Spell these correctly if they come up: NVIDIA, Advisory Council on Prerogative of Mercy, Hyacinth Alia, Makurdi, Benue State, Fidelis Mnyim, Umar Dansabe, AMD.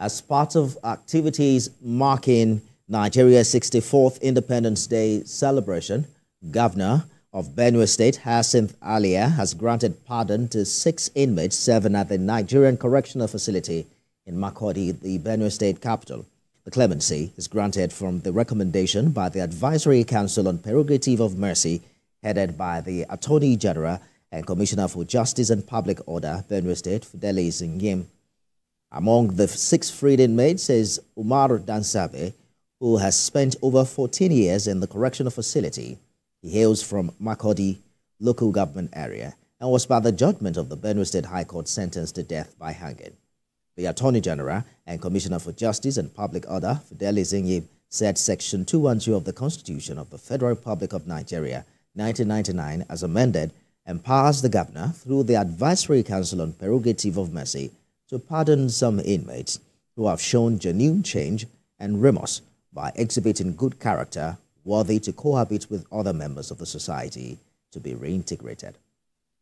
as part of activities marking Nigeria's 64th Independence Day celebration, Governor of Benue State, Hyacinth Alia, has granted pardon to 6 inmates serving at the Nigerian Correctional Facility in Makurdi, the Benue State capital. The clemency is granted from the recommendation by the Advisory Council on Prerogative of Mercy, headed by the Attorney General and Commissioner for Justice and Public Order, Benue State, Fidelis Mnyim. Among the 6 freed inmates is Umar Dansabe, who has spent over 14 years in the correctional facility. He hails from Makurdi local government area and was, by the judgment of the Benue State High Court, sentenced to death by hanging. The Attorney General and Commissioner for Justice and Public Order, Fidelis Mnyim, said Section 212 of the Constitution of the Federal Republic of Nigeria, 1999, as amended, empowers the governor through the Advisory Council on Prerogative of Mercy to pardon some inmates who have shown genuine change and remorse by exhibiting good character worthy to cohabit with other members of the society to be reintegrated.